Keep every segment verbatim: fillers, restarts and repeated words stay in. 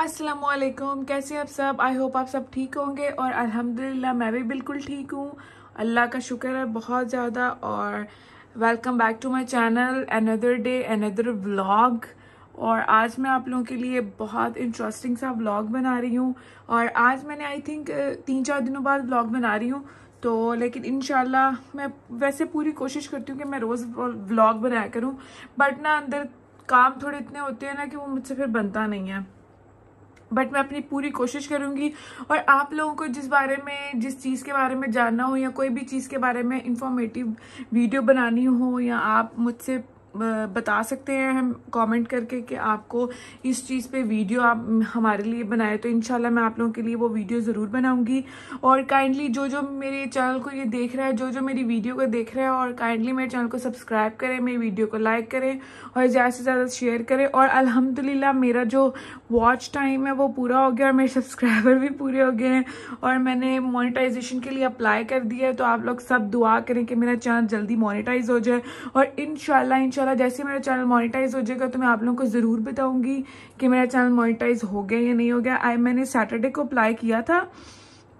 अस्सलामुअलैकुम, कैसे आप सब। आई होप आप सब ठीक होंगे और अल्हम्दुलिल्लाह मैं भी बिल्कुल ठीक हूँ, अल्लाह का शुक्र है बहुत ज़्यादा। और welcome back to my channel, another day another vlog. और आज मैं आप लोगों के लिए बहुत इंटरेस्टिंग सा व्लॉग बना रही हूँ। और आज मैंने आई थिंक तीन चार दिनों बाद व्लॉग बना रही हूँ, तो लेकिन इंशाल्लाह मैं वैसे पूरी कोशिश करती हूँ कि मैं रोज़ व्लॉग बनाया करूँ, बट ना अंदर काम थोड़े इतने होते हैं ना कि वो मुझसे फिर बनता नहीं है। बट मैं अपनी पूरी कोशिश करूँगी। और आप लोगों को जिस बारे में जिस चीज़ के बारे में जानना हो या कोई भी चीज़ के बारे में इंफॉर्मेटिव वीडियो बनानी हो, या आप मुझसे बता सकते हैं हम कमेंट करके कि आपको इस चीज़ पे वीडियो आप हमारे लिए बनाए, तो इंशाल्लाह मैं आप लोगों के लिए वो वीडियो ज़रूर बनाऊंगी। और काइंडली जो जो मेरे चैनल को ये देख रहा है, जो जो मेरी वीडियो को देख रहा है, और काइंडली मेरे चैनल को सब्सक्राइब करें, मेरी वीडियो को लाइक करें और ज़्यादा से ज़्यादा शेयर करें। और अल्हम्दुलिल्लाह मेरा जो वॉच टाइम है वो पूरा हो गया और मेरे सब्सक्राइबर भी पूरे हो गए हैं और मैंने मोनेटाइजेशन के लिए अप्लाई कर दिया है। तो आप लोग सब दुआ करें कि मेरा चैनल जल्दी मोनेटाइज हो जाए। और इंशाल्लाह इंशाल्लाह जैसे मेरा चैनल मोनेटाइज हो जाएगा तो मैं आप लोगों को ज़रूर बताऊंगी कि मेरा चैनल मोनेटाइज हो गया या नहीं हो गया। आई मैंने सैटरडे को अप्लाई किया था,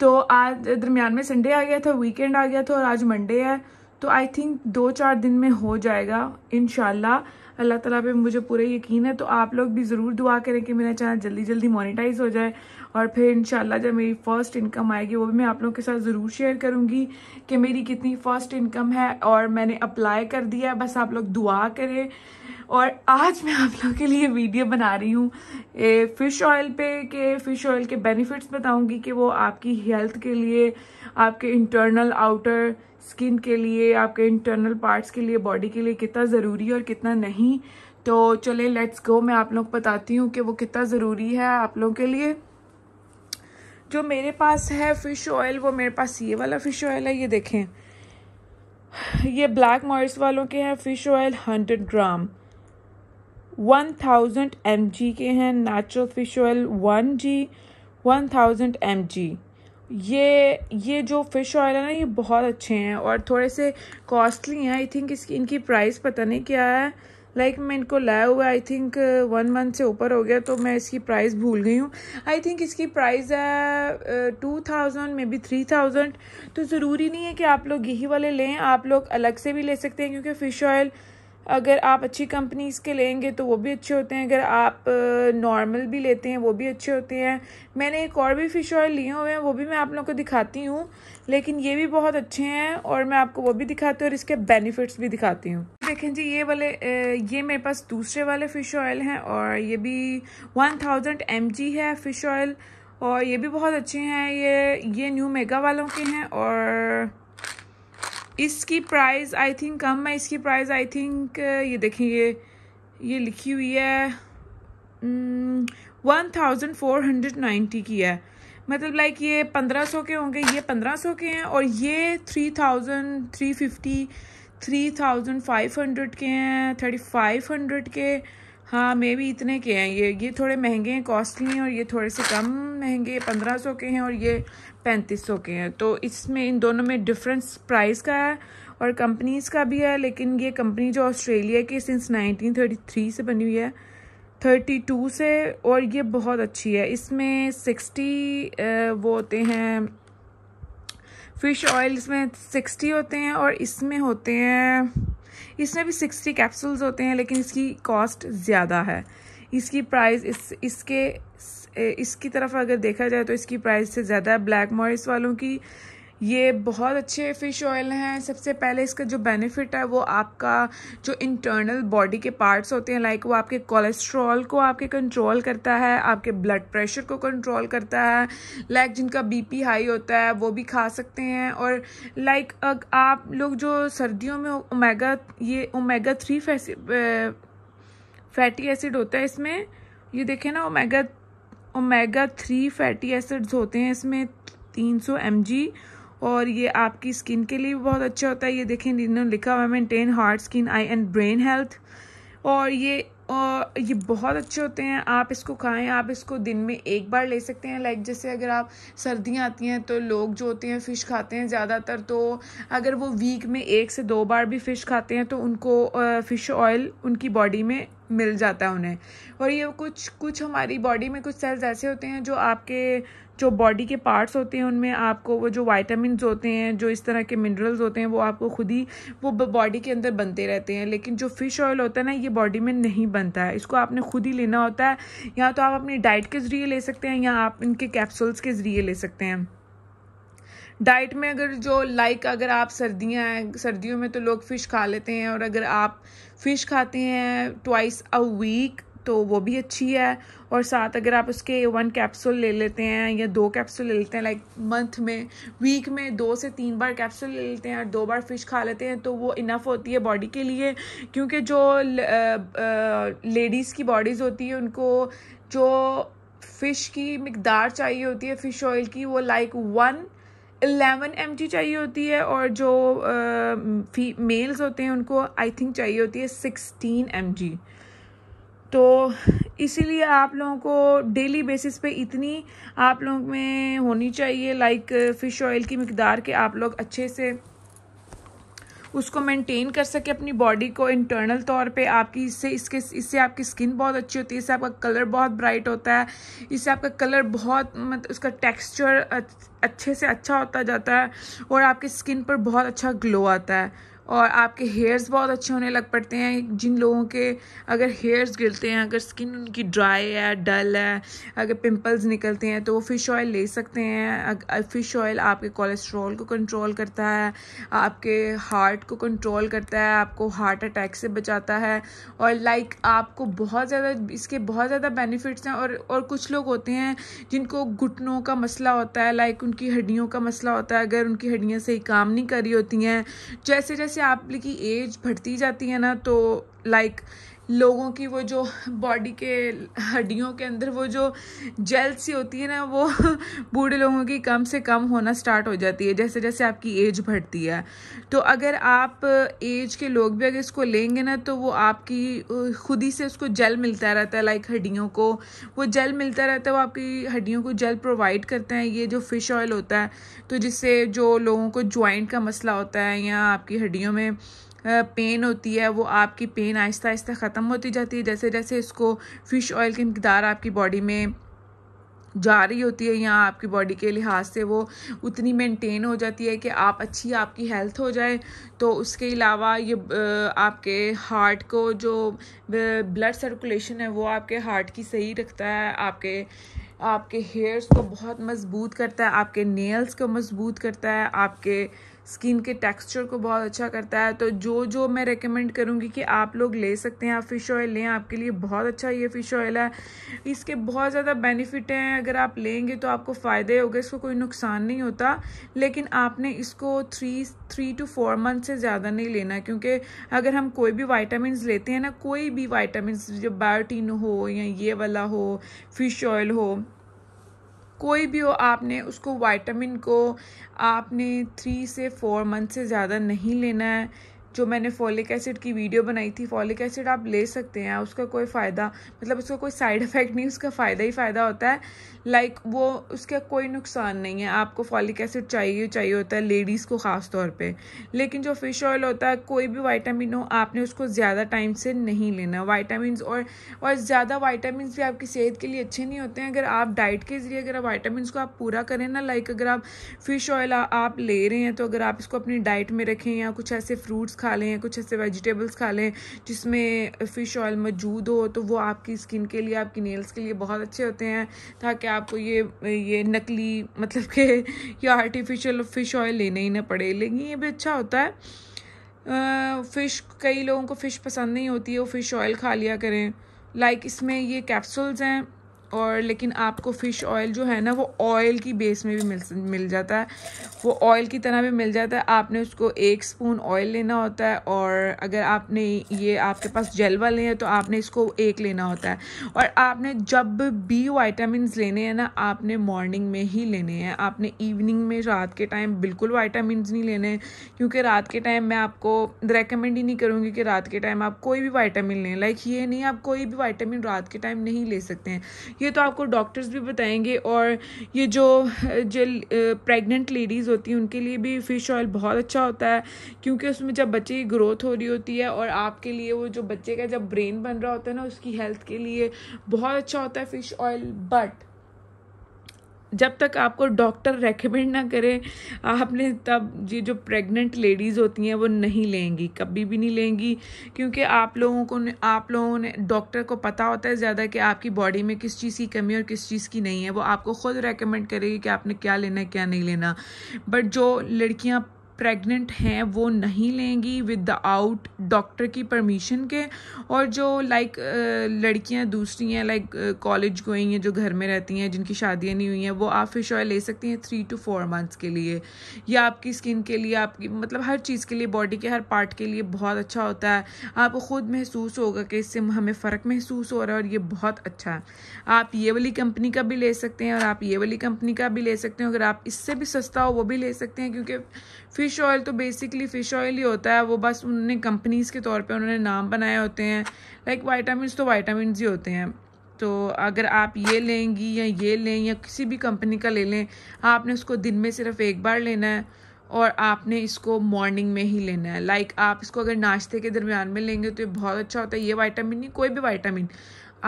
तो आज दरमियान में संडे आ गया था, वीकेंड आ गया था और आज मंडे है, तो आई थिंक दो चार दिन में हो जाएगा इंशाल्लाह। अल्लाह ताला पे मुझे पूरा यकीन है। तो आप लोग भी ज़रूर दुआ करें कि मेरा चैनल जल्दी जल्दी मोनेटाइज हो जाए। और फिर इंशाल्लाह जब मेरी फ़र्स्ट इनकम आएगी वो भी मैं आप लोगों के साथ ज़रूर शेयर करूँगी कि मेरी कितनी फ़र्स्ट इनकम है और मैंने अप्लाई कर दिया है। बस आप लोग दुआ करें। और आज मैं आप लोगों के लिए वीडियो बना रही हूँ फ़िश ऑयल पे, कि फ़िश ऑयल के बेनिफिट्स बताऊँगी कि वो आपकी हेल्थ के लिए, आपके इंटरनल आउटर स्किन के लिए, आपके इंटरनल पार्ट्स के लिए, बॉडी के लिए कितना ज़रूरी है और कितना नहीं। तो चले लेट्स गो, मैं आप लोग को बताती हूँ कि वो कितना ज़रूरी है आप लोगों के लिए। जो मेरे पास है फ़िश ऑयल, वो मेरे पास ये वाला फ़िश ऑयल है, ये देखें, ये ब्लैक मॉइस्ट वालों के हैं। Fish oil hundred gram one thousand M G के हैं। Natural fish oil one G one thousand M G. ये ये जो फ़िश ऑयल है ना, ये बहुत अच्छे हैं और थोड़े से कॉस्टली हैं। आई थिंक इसकी इनकी प्राइस पता नहीं क्या है, लाइक like, मैं इनको लाया हुआ आई थिंक वन मंथ से ऊपर हो गया, तो मैं इसकी प्राइस भूल गई हूँ। आई थिंक इसकी प्राइस है two thousand maybe three thousand. तो ज़रूरी नहीं है कि आप लोग यही वाले लें, आप लोग अलग से भी ले सकते हैं, क्योंकि फ़िश ऑयल अगर आप अच्छी कंपनीज़ के लेंगे तो वो भी अच्छे होते हैं, अगर आप नॉर्मल भी लेते हैं वो भी अच्छे होते हैं। मैंने एक और भी फ़िश ऑयल लिए हुए हैं, वो भी मैं आप लोगों को दिखाती हूँ, लेकिन ये भी बहुत अच्छे हैं और मैं आपको वो भी दिखाती हूँ और इसके बेनिफिट्स भी दिखाती हूँ। देखें जी, ये वाले ये मेरे पास दूसरे वाले फ़िश ऑयल हैं और ये भी वन थाउजेंड एम जी है फ़िश ऑयल, और ये भी बहुत अच्छे हैं। ये ये न्यू मेगा वालों के हैं और इसकी प्राइस आई थिंक कम है। इसकी प्राइस आई थिंक ये देखें, ये ये लिखी हुई है one thousand four hundred ninety की है, मतलब लाइक ये पंद्रह सौ के होंगे, ये पंद्रह सौ के हैं। और ये three thousand three fifty three thousand five hundred के हैं, थर्टी फाइव हंड्रेड के, हाँ मे बी इतने के हैं। ये ये थोड़े महंगे हैं, कॉस्टली हैं, और ये थोड़े से कम महंगे पंद्रह सौ के हैं और ये पैंतीस सौ के हैं। तो इसमें इन दोनों में डिफरेंस प्राइस का है और कंपनीज़ का भी है, लेकिन ये कंपनी जो ऑस्ट्रेलिया की सिंस नाइनटीन थर्टी थ्री से बनी हुई है, थर्टी टू से, और ये बहुत अच्छी है। इसमें सिक्सटी वो होते हैं फ़िश ऑयल्स में सिक्सटी होते हैं, और इसमें होते हैं इसमें भी सिक्सटी कैप्सूल्स होते हैं, लेकिन इसकी कॉस्ट ज़्यादा है। इसकी प्राइस इस इसके इसकी तरफ अगर देखा जाए तो इसकी प्राइस से ज़्यादा है ब्लैक मॉरिस वालों की। ये बहुत अच्छे फ़िश ऑयल हैं। सबसे पहले इसका जो बेनिफिट है वो आपका जो इंटरनल बॉडी के पार्ट्स होते हैं, लाइक वो आपके कोलेस्ट्रॉल को आपके कंट्रोल करता है, आपके ब्लड प्रेशर को कंट्रोल करता है, लाइक जिनका बीपी हाई होता है वो भी खा सकते हैं। और लाइक आप लोग जो सर्दियों में ओमेगा ये ओमेगा थ्री फैटी एसिड होता है इसमें, ये देखें ना, omega omega three fatty acids होते हैं इसमें तीन सौ एम जी, और ये आपकी स्किन के लिए भी बहुत अच्छा होता है। ये देखें, इन्होंने लिखा हुआ है maintain heart, skin, eye and brain health. और ये और ये बहुत अच्छे होते हैं, आप इसको खाएं। आप इसको दिन में एक बार ले सकते हैं, लाइक जैसे अगर आप सर्दियां आती हैं तो लोग जो होते हैं फ़िश खाते हैं ज़्यादातर, तो अगर वो वीक में एक से दो बार भी फ़िश खाते हैं तो उनको फ़िश ऑयल उनकी बॉडी में मिल जाता है उन्हें। और ये कुछ कुछ हमारी बॉडी में कुछ सेल्स ऐसे होते हैं जो आपके जो बॉडी के पार्ट्स होते हैं उनमें आपको वो जो वाइटामिन्स होते हैं, जो इस तरह के मिनरल्स होते हैं, वो आपको खुद ही वो बॉडी के अंदर बनते रहते हैं। लेकिन जो फ़िश ऑयल होता है ना, ये बॉडी में नहीं बनता है, इसको आपने खुद ही लेना होता है। या तो आप अपनी डाइट के ज़रिए ले सकते हैं या आप इनके कैप्सूल्स के ज़रिए ले सकते हैं। डाइट में अगर जो लाइक अगर आप सर्दियाँ हैं, सर्दियों में तो लोग फ़िश खा लेते हैं, और अगर आप फ़िश खाते हैं ट्वाइस अ वीक तो वो भी अच्छी है। और साथ अगर आप उसके वन कैप्सूल ले लेते हैं या दो कैप्सूल ले लेते हैं, लाइक मंथ में वीक में दो से तीन बार कैप्सूल ले लेते हैं और दो बार फ़िश खा लेते हैं, तो वो इनफ होती है बॉडी के लिए। क्योंकि जो लेडीज़ की बॉडीज़ होती है उनको जो फ़िश की मकदार चाहिए होती है फ़िश ऑयल की, वो like one eleven M G चाहिए होती है, और जो फी मेल्स होते हैं उनको आई थिंक चाहिए होती है सिक्सटीन एम जी। तो इसीलिए आप लोगों को डेली बेसिस पे इतनी आप लोग में होनी चाहिए लाइक फ़िश ऑयल की मकदार के आप लोग अच्छे से उसको मेंटेन कर सके अपनी बॉडी को इंटरनल तौर पे। आपकी इससे इसके इससे आपकी स्किन बहुत अच्छी होती है, इससे आपका कलर बहुत ब्राइट होता है, इससे आपका कलर बहुत मतलब उसका टेक्सचर अच्छे से अच्छा होता जाता है, और आपकी स्किन पर बहुत अच्छा ग्लो आता है, और आपके हेयर्स बहुत अच्छे होने लग पड़ते हैं। जिन लोगों के अगर हेयर्स गिरते हैं, अगर स्किन उनकी ड्राई है, डल है, अगर पिंपल्स निकलते हैं, तो वो फ़िश ऑयल ले सकते हैं। फ़िश ऑयल आपके कोलेस्ट्रॉल को कंट्रोल करता है, आपके हार्ट को कंट्रोल करता है, आपको हार्ट अटैक से बचाता है, और लाइक आपको बहुत ज़्यादा इसके बहुत ज़्यादा बेनिफिट्स हैं। और और कुछ लोग होते हैं जिनको घुटनों का मसला होता है, लाइक उनकी हड्डियों का मसला होता है, अगर उनकी हड्डियाँ सही काम नहीं कर रही होती हैं, जैसे जैसे आप की एज बढ़ती जाती है ना, तो लाइक लोगों की वो जो बॉडी के हड्डियों के अंदर वो जो जेल सी होती है ना, वो बूढ़े लोगों की कम से कम होना स्टार्ट हो जाती है जैसे जैसे आपकी एज बढ़ती है। तो अगर आप एज के लोग भी अगर इसको लेंगे ना, तो वो आपकी खुद ही से उसको जेल मिलता रहता है, लाइक हड्डियों को वो जेल मिलता रहता है, वो आपकी हड्डियों को जेल प्रोवाइड करते हैं ये जो फ़िश ऑयल होता है। तो जिससे जो लोगों को जॉइंट का मसला होता है या आपकी हड्डियों में पेन होती है, वो आपकी पेन आहिस्ता आहिस्ता ख़त्म होती जाती है जैसे जैसे इसको फ़िश ऑयल की मकदार आपकी बॉडी में जा रही होती है, या आपकी बॉडी के लिहाज से वो उतनी मेंटेन हो जाती है कि आप अच्छी आपकी हेल्थ हो जाए। तो उसके अलावा ये आपके हार्ट को जो ब्लड सर्कुलेशन है वो आपके हार्ट की सही रखता है, आपके आपके हेयर्स को बहुत मजबूत करता है, आपके नेल्स को मजबूत करता है, आपके स्किन के टेक्सचर को बहुत अच्छा करता है। तो जो जो मैं रेकमेंड करूँगी कि आप लोग ले सकते हैं, आप फ़िश ऑयल लें, आपके लिए बहुत अच्छा ये फ़िश ऑयल है, इसके बहुत ज़्यादा बेनिफिट हैं। अगर आप लेंगे तो आपको फ़ायदे होंगे, इसको कोई नुकसान नहीं होता। लेकिन आपने इसको three three to four month से ज़्यादा नहीं लेना, क्योंकि अगर हम कोई भी वाइटामिन लेते हैं ना, कोई भी वाइटामिन जो बायोटीन हो या ये वाला हो, फ़िश ऑयल हो, कोई भी हो, आपने उसको विटामिन को आपने थ्री से फोर मंथ से ज़्यादा नहीं लेना है। जो मैंने फॉलिक एसिड की वीडियो बनाई थी, फॉलिक एसिड आप ले सकते हैं, उसका कोई फ़ायदा मतलब उसका कोई साइड इफ़ेक्ट नहीं, उसका फ़ायदा ही फ़ायदा होता है, लाइक वो उसका कोई नुकसान नहीं है। आपको फॉलिक एसिड चाहिए चाहिए होता है लेडीज़ को ख़ास तौर पे। लेकिन जो फ़िश ऑयल होता है, कोई भी विटामिन हो, आपने उसको ज़्यादा टाइम से नहीं लेना। विटामिन और और ज़्यादा विटामिन भी आपकी सेहत के लिए अच्छे नहीं होते हैं। अगर आप डाइट के ज़रिए अगर विटामिन को आप पूरा करें ना, लाइक अगर आप फ़िश ऑयल आप ले रहे हैं तो अगर आप इसको अपनी डाइट में रखें, या कुछ ऐसे फ्रूट्स खा लें, कुछ ऐसे वेजिटेबल्स खा लें जिसमें फ़िश ऑयल मौजूद हो, तो वो आपकी स्किन के लिए, आपकी नेल्स के लिए बहुत अच्छे होते हैं, ताकि आपको ये ये नकली मतलब के ये आर्टिफिशियल फ़िश ऑयल लेना ही ना पड़े। लेकिन ये भी अच्छा होता है। फ़िश कई लोगों को फ़िश पसंद नहीं होती है, वो फ़िश ऑयल खा लिया करें। लाइक इसमें ये कैप्सूल्स हैं, और लेकिन आपको फ़िश ऑयल जो है ना, वो ऑयल की बेस में भी मिल मिल जाता है, वो ऑयल की तरह भी मिल जाता है। आपने उसको एक स्पून ऑयल लेना होता है, और अगर आपने ये आपके पास जेल वाले हैं तो आपने इसको एक लेना होता है। और आपने जब भी विटामिन लेने हैं ना, आपने मॉर्निंग में ही लेने हैं, आपने इवनिंग में रात के टाइम बिल्कुल विटामिन नहीं लेने, क्योंकि रात के टाइम मैं आपको रेकमेंड ही नहीं करूँगी कि रात के टाइम आप कोई भी विटामिन लें। लाइक ये नहीं आप कोई भी विटामिन रात के टाइम नहीं ले सकते हैं, ये तो आपको डॉक्टर्स भी बताएंगे। और ये जो जो प्रेगनेंट लेडीज़ होती हैं उनके लिए भी फ़िश ऑयल बहुत अच्छा होता है, क्योंकि उसमें जब बच्चे की ग्रोथ हो रही होती है और आपके लिए वो जो बच्चे का जब ब्रेन बन रहा होता है ना, उसकी हेल्थ के लिए बहुत अच्छा होता है फ़िश ऑयल। बट जब तक आपको डॉक्टर रेकमेंड ना करे, आपने तब ये जो प्रेग्नेंट लेडीज़ होती हैं वो नहीं लेंगी, कभी भी नहीं लेंगी, क्योंकि आप लोगों को आप लोगों ने डॉक्टर को पता होता है ज़्यादा कि आपकी बॉडी में किस चीज़ की कमी और किस चीज़ की नहीं है। वो आपको ख़ुद रेकमेंड करेगी कि आपने क्या लेना है क्या नहीं लेना। बट जो लड़कियाँ प्रेग्नेंट हैं वो नहीं लेंगी विदाउट डॉक्टर की परमिशन के। और जो लाइक लड़कियां दूसरी हैं, लाइक कॉलेज गोइंग हैं, जो घर में रहती हैं, जिनकी शादियां नहीं हुई हैं, वो आप फिश ऑयल ले सकती हैं थ्री टू फोर मंथ्स के लिए। या आपकी स्किन के लिए, आपकी मतलब हर चीज़ के लिए, बॉडी के हर पार्ट के लिए बहुत अच्छा होता है। आपको ख़ुद महसूस होगा कि इससे हमें फ़र्क महसूस हो रहा है और ये बहुत अच्छा है। आप ये वाली कंपनी का भी ले सकते हैं और आप ये वाली कंपनी का भी ले सकते हैं। अगर आप इससे भी सस्ता हो वो भी ले सकते हैं, क्योंकि फ़िश ऑयल तो बेसिकली फ़िश ऑयल ही होता है। वो बस उन्होंने कंपनीज़ के तौर पे उन्होंने नाम बनाए होते हैं। लाइक वाइटामिन तो वाइटामिन ही होते हैं। तो अगर आप ये लेंगी या ये लें या किसी भी कंपनी का ले लें, आपने उसको दिन में सिर्फ एक बार लेना है और आपने इसको मॉर्निंग में ही लेना है। लाइक आप इसको अगर नाश्ते के दरमियान में लेंगे तो ये बहुत अच्छा होता है। ये वाइटामिन नहीं, कोई भी वाइटामिन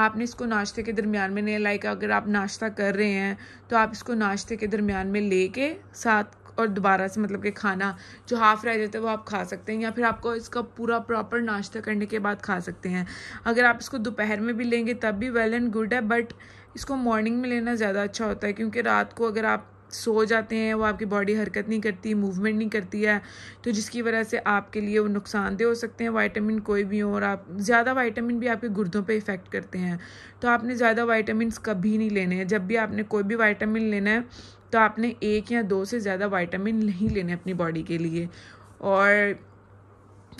आपने इसको नाश्ते के दरमियान में नहीं, लाइक अगर आप नाश्ता कर रहे हैं तो आप इसको नाश्ते के दरमियान में ले के साथ और दोबारा से मतलब कि खाना जो हाफ रह जाता है वो आप खा सकते हैं, या फिर आपको इसका पूरा प्रॉपर नाश्ता करने के बाद खा सकते हैं। अगर आप इसको दोपहर में भी लेंगे तब भी वेल एंड गुड है, बट इसको मॉर्निंग में लेना ज़्यादा अच्छा होता है, क्योंकि रात को अगर आप सो जाते हैं वो आपकी बॉडी हरकत नहीं करती, मूवमेंट नहीं करती है, तो जिसकी वजह से आपके लिए वो नुकसानदेह हो सकते हैं, वाइटामिन कोई भी हो। और आप ज़्यादा वाइटामिन भी आपके गुर्दों पे इफ़ेक्ट करते हैं, तो आपने ज़्यादा वाइटामिन कभी नहीं लेने हैं। जब भी आपने कोई भी वाइटामिन लेना है तो आपने एक या दो से ज़्यादा वाइटामिन नहीं लेने अपनी बॉडी के लिए। और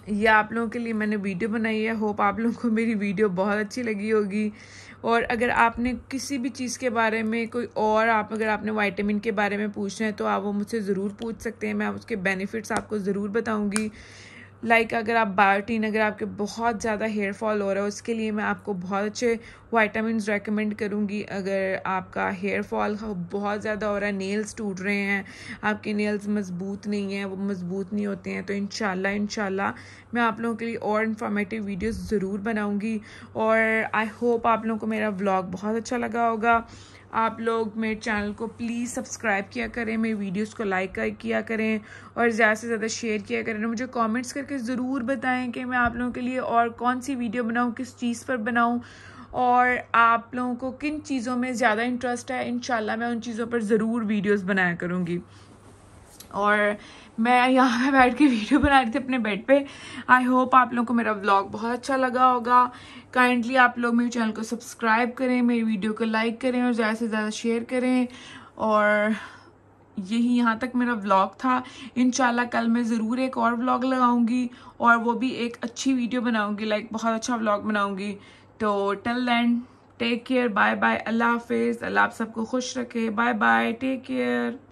ये आप लोगों के लिए मैंने वीडियो बनाई है, होप आप लोगों को मेरी वीडियो बहुत अच्छी लगी होगी। और अगर आपने किसी भी चीज़ के बारे में कोई और आप अगर आपने वाइटामिन के बारे में पूछना है तो आप वो मुझसे ज़रूर पूछ सकते हैं, मैं उसके बेनिफिट्स आपको ज़रूर बताऊंगी। लाइक like, अगर आप बायोटीन, अगर आपके बहुत ज़्यादा हेयर फॉल हो रहा है उसके लिए मैं आपको बहुत अच्छे वाइटामिन रेकमेंड करूँगी। अगर आपका हेयर फॉल बहुत ज़्यादा हो रहा है, नेल्स टूट रहे हैं, आपके नेल्स मजबूत नहीं हैं, वो मजबूत नहीं होते हैं, तो इंशाल्लाह इंशाल्लाह मैं आप लोगों के लिए और इन्फॉर्मेटिव वीडियोस ज़रूर बनाऊँगी। और आई होप आप लोगों को मेरा व्लॉग बहुत अच्छा लगा होगा। आप लोग मेरे चैनल को प्लीज़ सब्सक्राइब किया करें, मेरी वीडियोस को लाइक किया करें और ज़्यादा से ज़्यादा शेयर किया करें। मुझे कमेंट्स करके ज़रूर बताएं कि मैं आप लोगों के लिए और कौन सी वीडियो बनाऊं, किस चीज़ पर बनाऊं और आप लोगों को किन चीज़ों में ज़्यादा इंटरेस्ट है। इंशाल्लाह मैं उन चीज़ों पर ज़रूर वीडियोज़ बनाया करूँगी। और मैं यहाँ पर बैठ के वीडियो बना रही थी अपने बेड पे। आई होप आप लोगों को मेरा व्लॉग बहुत अच्छा लगा होगा। काइंडली आप लोग मेरे चैनल को सब्सक्राइब करें, मेरी वीडियो को लाइक करें और ज़्यादा से ज़्यादा शेयर करें। और यही यहाँ तक मेरा व्लॉग था। इंशाल्लाह कल मैं ज़रूर एक और व्लॉग लगाऊंगी और वो भी एक अच्छी वीडियो बनाऊँगी, लाइक बहुत अच्छा व्लॉग बनाऊँगी। तो till then take care, bye bye, अल्लाह हाफिज़। अल्लाह आप सबको खुश रखे, बाय बाय, टेक केयर।